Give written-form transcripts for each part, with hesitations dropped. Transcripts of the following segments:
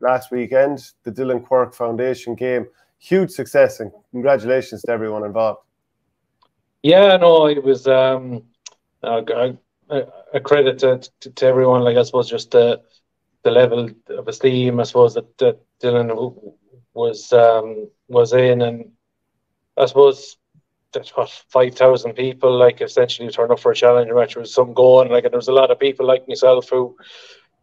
last weekend, the Dylan Quirk Foundation game. Huge success, and congratulations to everyone involved. Yeah, no, it was a credit to everyone. Like, I suppose just the level of esteem, I suppose, that Dylan was in, and I suppose that's what 5,000 people like essentially turned up for a challenger match with some going. Like, and there was a lot of people like myself who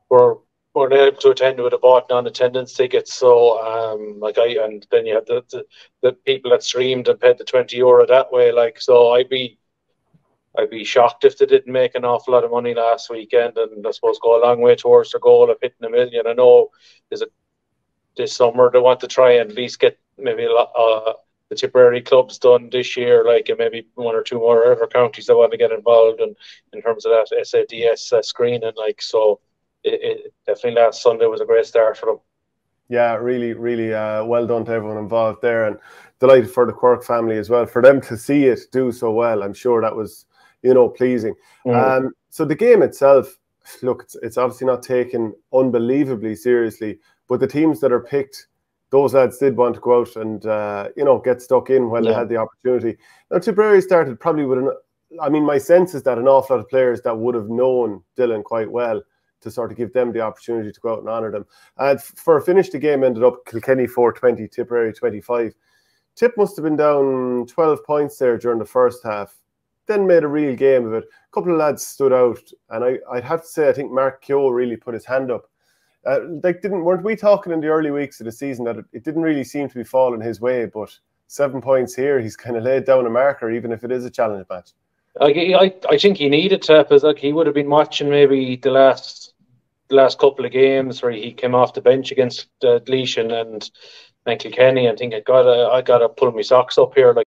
were able to attend with a bought non-attendance tickets. So like and then you had the people that streamed and paid the €20 that way. Like, so I'd be shocked if they didn't make an awful lot of money last weekend, and I suppose go a long way towards their goal of hitting $1 million. I know this summer they want to try and at least get maybe a lot the Tipperary clubs done this year, like, and maybe one or two more other counties that want to get involved in terms of that SADS screening, like. So it definitely last Sunday was a great start for them. Yeah, really, really well done to everyone involved there, and delighted for the Quirk family as well. For them to see it do so well, I'm sure that was, you know, pleasing. Mm. So the game itself, look, it's obviously not taken unbelievably seriously, but the teams that are picked, those lads did want to go out and, you know, get stuck in when they had the opportunity. Now, Tipperary started probably with I mean, my sense is that an awful lot of players that would have known Dylan quite well, to sort of give them the opportunity to go out and honour them. And for a finish, the game ended up Kilkenny 4-20, Tipperary 25. Tip must have been down 12 points there during the first half, then made a real game of it. A couple of lads stood out, and I'd have to say I think Mark Kehoe really put his hand up. Like, weren't we talking in the early weeks of the season that it didn't really seem to be falling his way, but 7 points here, he's kind of laid down a marker, even if it is a challenge match. I think he needed to, because like, he would have been watching maybe the last couple of games where he came off the bench against Leitrim and Kilkenny, and thinking, I gotta pull my socks up here, like.